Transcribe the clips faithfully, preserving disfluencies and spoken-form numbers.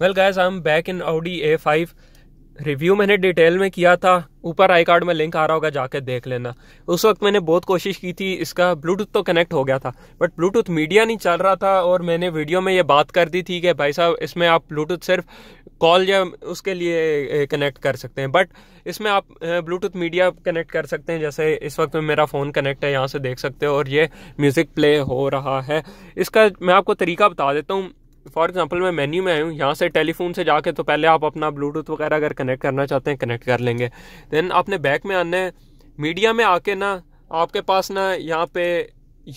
Well guys, I am back in Audi A five. Review मैंने detail में किया था, ऊपर आई कार्ड में लिंक आ रहा होगा, जाके देख लेना। उस वक्त मैंने बहुत कोशिश की थी, इसका ब्लूटूथ तो कनेक्ट हो गया था बट ब्लूटूथ मीडिया नहीं चल रहा था। और मैंने वीडियो में ये बात कर दी थी कि भाई साहब इसमें आप ब्लूटूथ सिर्फ कॉल या उसके लिए कनेक्ट कर सकते हैं, बट इसमें आप ब्लूटूथ मीडिया कनेक्ट कर सकते हैं। जैसे इस वक्त में मेरा फ़ोन कनेक्ट है, यहाँ से देख सकते हो, और ये म्यूज़िक प्ले हो रहा है। इसका मैं आपको तरीका बता देता हूँ। फॉर एग्जांपल मैं मेन्यू में आया हूँ, यहाँ से टेलीफोन से जाके तो पहले आप अपना ब्लूटूथ वगैरह अगर कनेक्ट करना चाहते हैं कनेक्ट कर लेंगे। देन आपने बैक में आना है, मीडिया में आके ना आपके पास ना यहाँ पे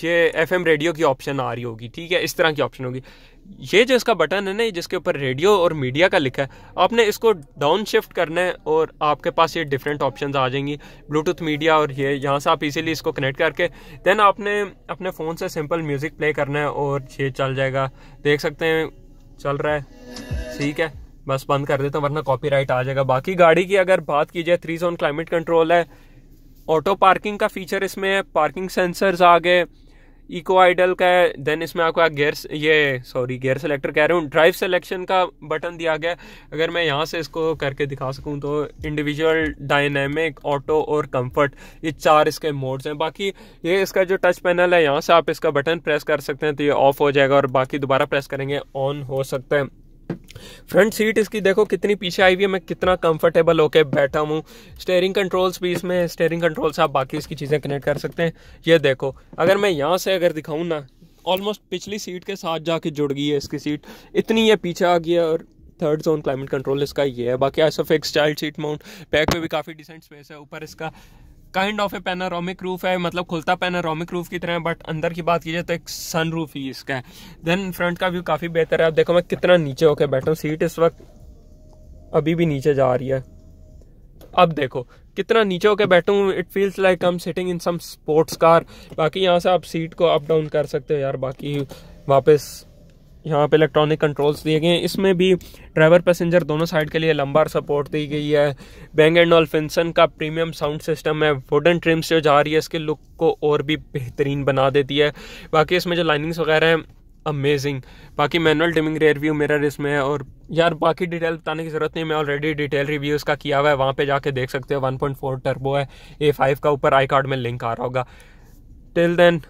ये एफएम रेडियो की ऑप्शन आ रही होगी, ठीक है, इस तरह की ऑप्शन होगी। ये जो इसका बटन है ना, जिसके ऊपर रेडियो और मीडिया का लिखा है, आपने इसको डाउन शिफ्ट करना है और आपके पास ये डिफरेंट ऑप्शंस आ जाएंगी, ब्लूटूथ मीडिया और ये। यहाँ से आप इजीली इसको कनेक्ट करके देन आपने अपने फ़ोन से सिंपल म्यूज़िक प्ले करना है और ये चल जाएगा, देख सकते हैं चल रहा है, ठीक है। बस बंद कर देता हूँ वरना कॉपीराइट आ जाएगा। बाकी गाड़ी की अगर बात की जाए, थ्री जोन क्लाइमेट कंट्रोल है, ऑटो पार्किंग का फीचर इसमें है, पार्किंग सेंसर्स आ गए, इको आइडल का है। देन इसमें आपको गियर ये सॉरी गियर सेलेक्टर कह रहा हूँ, ड्राइव सिलेक्शन का बटन दिया गया। अगर मैं यहाँ से इसको करके दिखा सकूँ तो इंडिविजुअल, डायनेमिक, ऑटो और कंफर्ट, ये चार इसके मोड्स हैं। बाकी ये इसका जो टच पैनल है, यहाँ से आप इसका बटन प्रेस कर सकते हैं तो ये ऑफ हो जाएगा और बाकी दोबारा प्रेस करेंगे ऑन हो सकता है। फ्रंट सीट इसकी देखो कितनी पीछे आई हुई है, मैं कितना कंफर्टेबल होके बैठा हूँ। स्टेयरिंग कंट्रोल्स भी इसमें, स्टेयरिंग कंट्रोल से आप बाकी इसकी चीज़ें कनेक्ट कर सकते हैं। ये देखो अगर मैं यहाँ से अगर दिखाऊँ ना, ऑलमोस्ट पिछली सीट के साथ जाके जुड़ गई है इसकी सीट, इतनी ये पीछे आ गई है। और थर्ड जोन क्लाइमेट कंट्रोल इसका ये है। बाकी isofix child seat mount, back में भी काफ़ी डिसेंट स्पेस है। ऊपर इसका kind of a panoramic roof है, मतलब खुलता पैनारोमिक रूफ की तरह है, बट अंदर की बात की जाए तो एक सन रूफ ही इसका है। देन फ्रंट का व्यू काफ़ी बेहतर है, आप देखो मैं कितना नीचे होकर बैठा हूँ, सीट इस वक्त अभी भी नीचे जा रही है। अब देखो कितना नीचे होकर बैठा हूँ, it feels like I am sitting in some sports car. बाकी यहाँ से आप सीट को अप डाउन कर सकते हो यार। बाकी वापस यहाँ पे इलेक्ट्रॉनिक कंट्रोल्स दिए गए हैं, इसमें भी ड्राइवर पैसेंजर दोनों साइड के लिए लंबार सपोर्ट दी गई है। बैंग एंड ऑल्फिनसन का प्रीमियम साउंड सिस्टम है, वुडन ट्रिम्स जो जा रही है इसके लुक को और भी बेहतरीन बना देती है। बाकी इसमें जो लाइनिंग्स वगैरह हैं अमेजिंग। बाकी manual dimming rear view mirror इसमें है। और यार बाकी डिटेल बताने की ज़रूरत नहीं, मैं ऑलरेडी डिटेल रिव्यू इसका किया हुआ है, वहाँ पर जाके देख सकते हो। वन पॉइंट फोर टर्बो है, ए फाइव का, ऊपर आई कार्ड में लिंक आ रहा होगा। टिल देन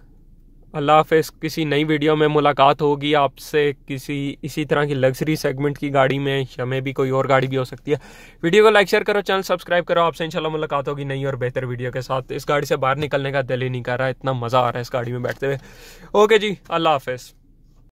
अल्लाह हाफिज़, किसी नई वीडियो में मुलाकात होगी आपसे, किसी इसी तरह की लग्जरी सेगमेंट की गाड़ी में, या मे भी कोई और गाड़ी भी हो सकती है। वीडियो को लाइक शेयर करो, चैनल सब्सक्राइब करो, आपसे इंशाल्लाह मुलाकात होगी नई और बेहतर वीडियो के साथ। इस गाड़ी से बाहर निकलने का दिल ही नहीं कर रहा, इतना मज़ा आ रहा है इस गाड़ी में बैठते हुए। ओके जी, अल्लाह हाफिज़।